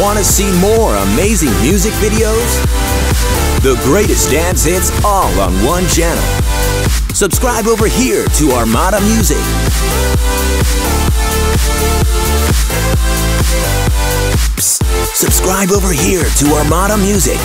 Want to see more amazing music videos? The greatest dance hits all on one channel. Subscribe over here to Armada Music. Subscribe over here to Armada Music.